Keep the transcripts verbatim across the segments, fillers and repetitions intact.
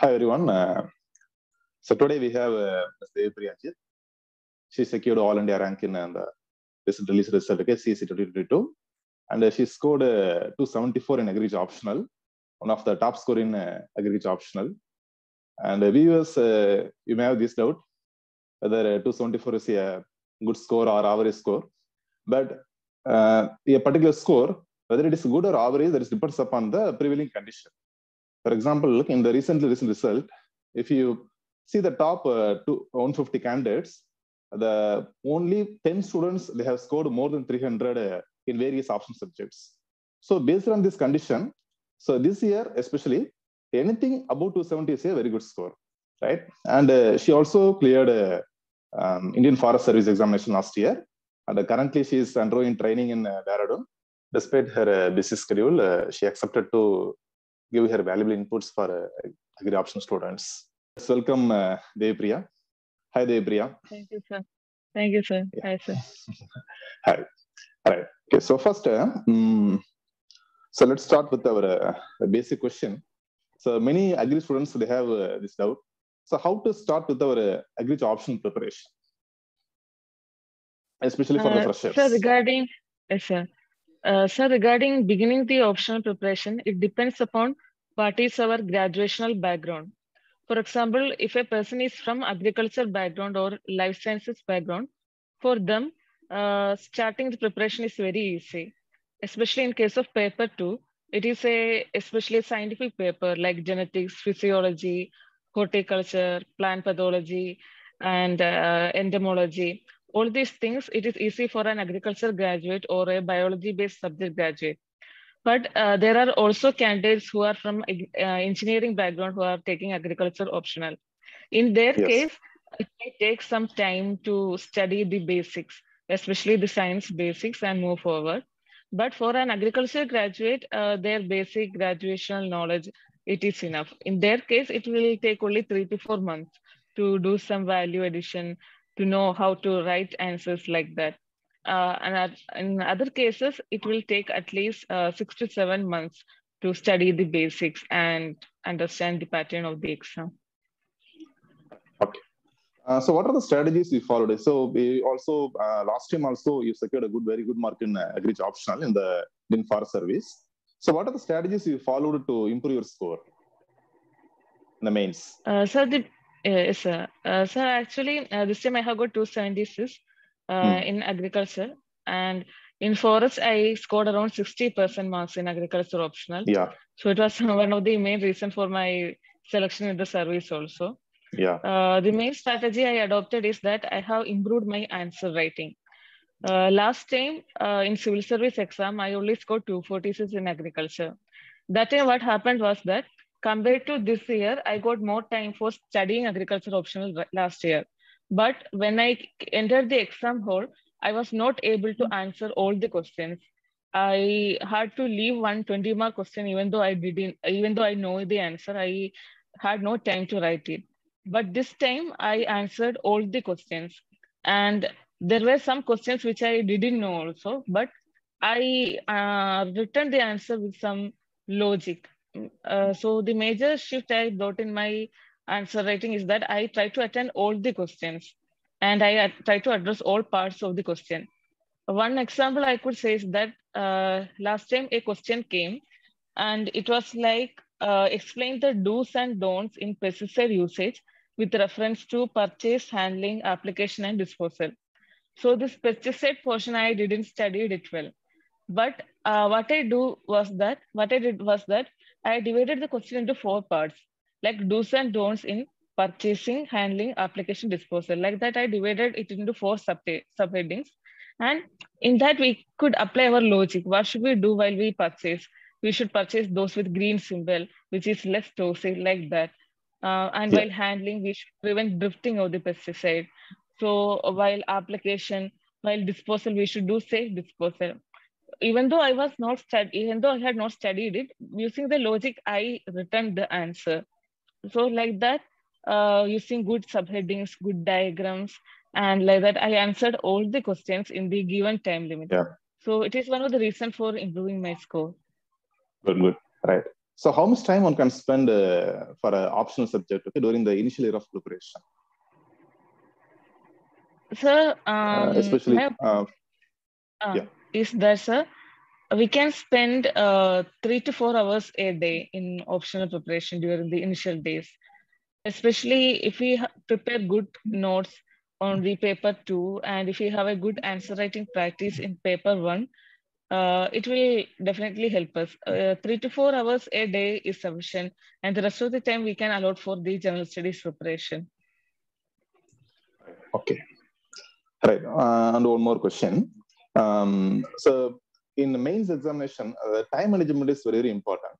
Hi everyone. Uh, so today we have uh, Devipriya Ajith. She secured All India rank in uh, the recent release certificate C S E twenty twenty-two, and uh, she scored uh, two seventy-four in agriculture optional, one of the top score in uh, agriculture optional. And uh, viewers, uh, you may have this doubt whether uh, two seventy-four is a good score or average score, but uh, a particular score, whether it is good or average, that is depends upon the prevailing condition. For example, look in the recent recent result, if you see the top uh, two, one hundred fifty candidates, the only ten students, they have scored more than three hundred uh, in various option subjects. So based on this condition, so this year especially, anything above two seventy is a very good score, right? And uh, she also cleared uh, um, Indian Forest Service examination last year, and uh, currently she is undergoing training in uh, Dehradun. Despite her uh, busy schedule, uh, she accepted to give her valuable inputs for uh, agri option students. Let's welcome uh, Devipriya. Hi, Devipriya. Thank you, sir. Thank you, sir. Yeah. Hi, sir. Hi. All right. Okay. So first, uh, um, so let's start with our uh, basic question. So many agri students, they have uh, this doubt. So how to start with our uh, agri option preparation, especially for uh, the freshers? Sir, regarding yes, sir. Uh, sir, regarding beginning the optional preparation, it depends upon what is our graduational background. For example, if a person is from agriculture background or life sciences background, for them, uh, starting the preparation is very easy, especially in case of paper two. It is a especially scientific paper like genetics, physiology, horticulture, plant pathology, and uh, entomology. All these things, it is easy for an agriculture graduate or a biology-based subject graduate. But uh, there are also candidates who are from uh, engineering background who are taking agriculture optional. In their yes. case, it may take some time to study the basics, especially the science basics, and move forward. But for an agriculture graduate, uh, their basic graduational knowledge, it is enough. In their case, it will take only three to four months to do some value addition, to know how to write answers like that. Uh, and at, in other cases, it will take at least uh, six to seven months to study the basics and understand the pattern of the exam. Okay. Uh, so what are the strategies you followed? So we also, uh, last time also, you secured a good, very good mark in uh, agri optional in the DINFAR service. So what are the strategies you followed to improve your score in the mains? Uh, so the Yes, sir. Uh, sir, actually, uh, this time I have got two seventy-six uh, mm. in agriculture, and in forest, I scored around sixty percent marks in agriculture optional. Yeah. So it was one of the main reasons for my selection in the service also. Yeah. Uh, the main strategy I adopted is that I have improved my answer writing. Uh, last time uh, in civil service exam, I only scored two forty-six in agriculture. That time what happened was that compared to this year, I got more time for studying agriculture optional last year. But when I entered the exam hall, I was not able to answer all the questions. I had to leave one twenty mark question, even though I didn't, even though I know the answer, I had no time to write it. But this time I answered all the questions. And there were some questions which I didn't know also, but I uh, returned the answer with some logic. Uh, so the major shift I brought in my answer writing is that I try to attend all the questions and I try to address all parts of the question. One example I could say is that uh, last time a question came and it was like, uh, explain the do's and don'ts in pesticide usage with reference to purchase, handling, application, and disposal. So this pesticide portion, I didn't study it well. But uh, what I do was that, what I did was that, I divided the question into four parts, like do's and don'ts in purchasing, handling, application, disposal. Like that, I divided it into four subheadings. And in that, we could apply our logic. What should we do while we purchase? We should purchase those with green symbol, which is less toxic, like that. Uh, and yeah. while handling, we should prevent drifting of the pesticide. So while application, while disposal, we should do safe disposal. Even though I was not studied, even though I had not studied it, using the logic, I returned the answer. So like that, uh, using good subheadings, good diagrams, and like that, I answered all the questions in the given time limit. Yeah. So it is one of the reasons for improving my score. Good, good, right. So how much time one can spend uh, for an optional subject, okay, during the initial year of preparation? Sir, um, uh, especially have, uh, uh, yeah. Is that, sir? We can spend uh, three to four hours a day in optional preparation during the initial days, especially if we prepare good notes on the paper two, and if we have a good answer writing practice in paper one, uh, it will definitely help us. Uh, three to four hours a day is sufficient, and the rest of the time we can allot for the general studies preparation. Okay, right. Uh, and one more question. Um, so. In the mains examination, uh, time management is very, very important.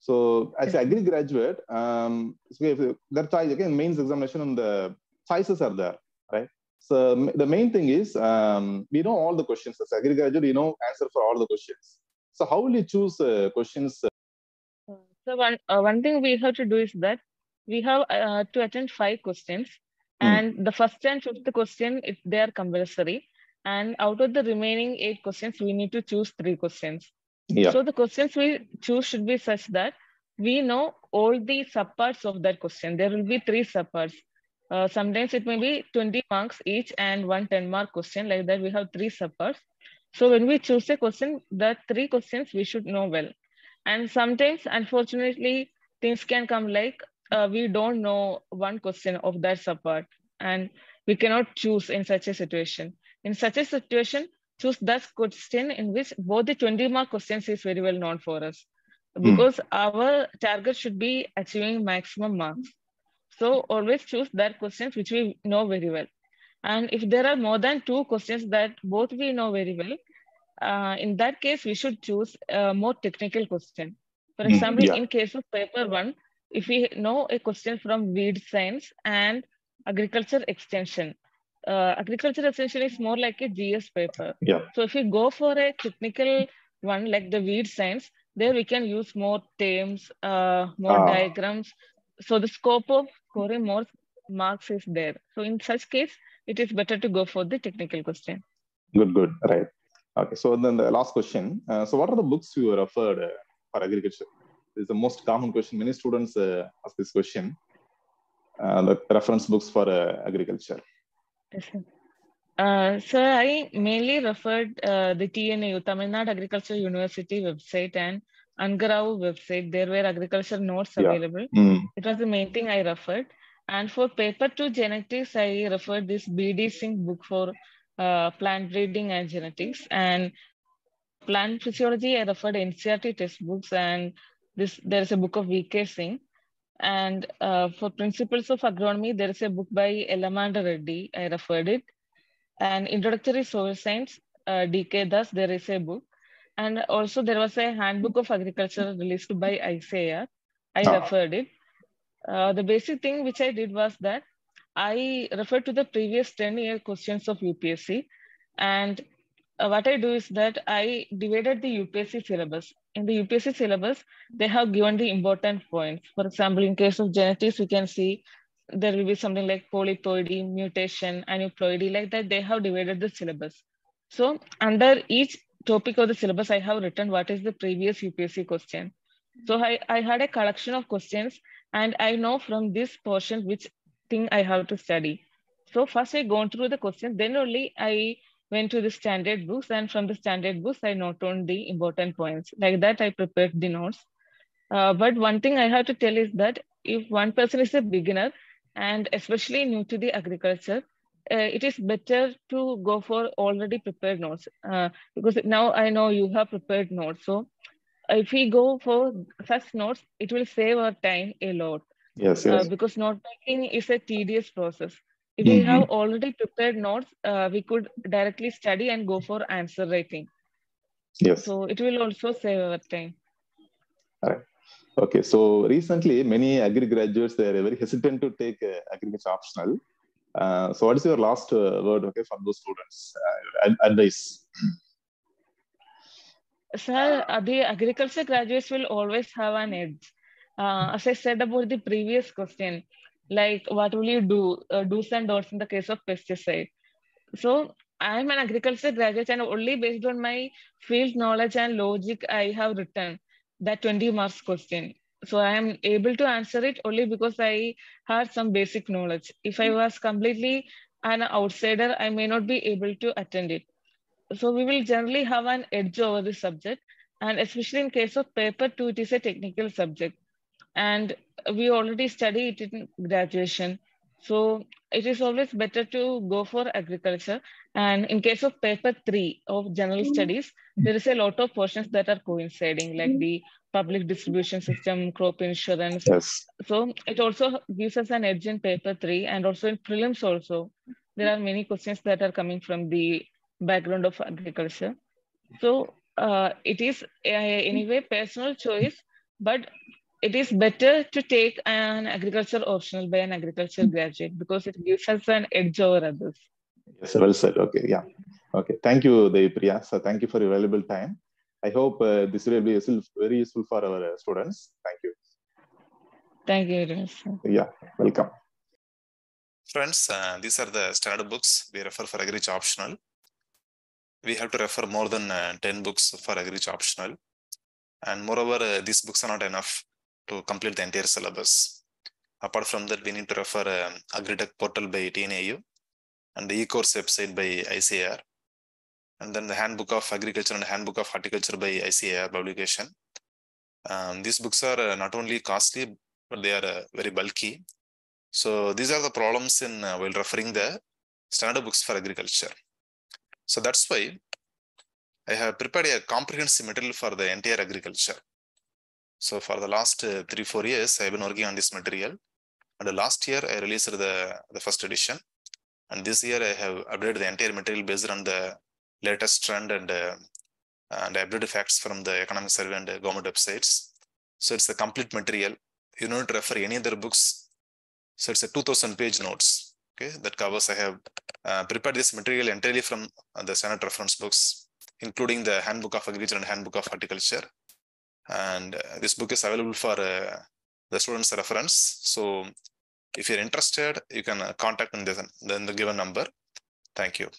So as an agri graduate, um, so we have that choice again. Mains examination and the choices are there, right? So the main thing is um, we know all the questions. As an agri graduate, you know answer for all the questions. So how will you choose uh, questions? So one uh, one thing we have to do is that we have uh, to attend five questions, and mm. the first and fifth question if they are compulsory. And out of the remaining eight questions, we need to choose three questions. Yeah. So the questions we choose should be such that we know all the subparts of that question. There will be three subparts. Uh, sometimes it may be twenty marks each and one ten mark question. Like that, we have three subparts. So when we choose a question, the three questions we should know well. And sometimes, unfortunately, things can come like uh, we don't know one question of that subpart, and we cannot choose in such a situation. In such a situation, choose that question in which both the twenty mark questions is very well known for us, because mm. our target should be achieving maximum marks. So always choose that questions which we know very well. And if there are more than two questions that both we know very well, uh, in that case, we should choose a more technical question. For example, mm, yeah. in case of paper one, if we know a question from weed science and agriculture extension, Uh, agriculture extension is more like a G S paper. Yeah. So if you go for a technical one like the weed science, there we can use more themes, uh, more ah. diagrams. So the scope of scoring more marks is there. So in such case, it is better to go for the technical question. Good, good, right. Okay, so then the last question. Uh, so what are the books you referred uh, for agriculture? This is the most common question. Many students uh, ask this question. Uh, the reference books for uh, agriculture. Uh, sir, I mainly referred uh, the T N U, Tamil Nadu Agriculture University website and Angarao website. There were agriculture notes yeah. available. Mm. It was the main thing I referred. And for paper two genetics, I referred this B D Singh book for uh, plant breeding and genetics. And plant physiology, I referred N C R T textbooks. And this there is a book of V K Singh. And uh, for principles of agronomy, there is a book by Elamander Reddy. I referred it. And introductory soil science, uh, D K Das, there is a book. And also there was a handbook of agriculture released by I C A R. I oh. referred it. Uh, the basic thing which I did was that I referred to the previous ten year questions of U P S C. And uh, what I do is that I divided the U P S C syllabus. In the U P S C syllabus, they have given the important points. For example, in case of genetics, we can see there will be something like polyploidy, mutation, aneuploidy, like that. They have divided the syllabus. So under each topic of the syllabus, I have written what is the previous U P S C question. So I, I had a collection of questions, and I know from this portion which thing I have to study. So first I gone through the questions, then only I went to the standard books, and from the standard books, I note down the important points. Like that, I prepared the notes. Uh, but one thing I have to tell is that if one person is a beginner, and especially new to the agriculture, uh, it is better to go for already prepared notes. Uh, because now I know you have prepared notes. So if we go for such notes, it will save our time a lot. Yes, yes. Uh, because note taking is a tedious process. If we mm-hmm. have already prepared notes, uh, we could directly study and go for answer writing. Yes. So it will also save our time. All right. Okay. So recently, many agri graduates, they are very hesitant to take uh, agriculture optional. Uh, so what is your last uh, word, okay, for those students? Uh, advice. Sir, uh, the agriculture graduates will always have an edge. Uh, as I said about the previous question, like what will you do, uh, do's and don'ts in the case of pesticide. So I'm an agriculture graduate, and only based on my field knowledge and logic I have written. that twenty marks question. So I am able to answer it only because I had some basic knowledge. If I was completely an outsider, I may not be able to attend it. So we will generally have an edge over the subject, and especially in case of paper two, it is a technical subject. And we already study it in graduation. So it is always better to go for agriculture. And in case of paper three of general studies, there is a lot of portions that are coinciding, like the public distribution system, crop insurance. Yes. So it also gives us an edge in paper three, and also in prelims also. There are many questions that are coming from the background of agriculture. So uh, it is uh, anyway personal choice, but it is better to take an agriculture optional by an agriculture graduate because it gives us an edge over others. Yes, well said. Okay, yeah. Okay, thank you, Devipriya. So thank you for your valuable time. I hope uh, this will be very useful for our uh, students. Thank you. Thank you, Devipriya. Yeah, welcome. Friends, uh, these are the standard books we refer for Agri Optional. We have to refer more than uh, ten books for Agri Optional. And moreover, uh, these books are not enough to complete the entire syllabus. Apart from that, we need to refer um, AgriTech portal by T N A U and the e-course website by I C A R, and then the Handbook of Agriculture and Handbook of Horticulture by I C A R publication. Um, these books are uh, not only costly, but they are uh, very bulky. So these are the problems in uh, while referring the standard books for agriculture. So that's why I have prepared a comprehensive material for the entire agriculture. So for the last uh, three, four years, I've been working on this material. And uh, last year, I released the, the first edition. And this year, I have updated the entire material based on the latest trend and, uh, and updated facts from the economic survey and uh, government websites. So it's a complete material. You don't refer any other books. So it's a two thousand page notes. Okay, that covers, I have uh, prepared this material entirely from uh, the standard reference books, including the Handbook of Agriculture and Handbook of Horticulture. And uh, this book is available for uh, the students' reference. So if you're interested, you can uh, contact them, then the given number. Thank you.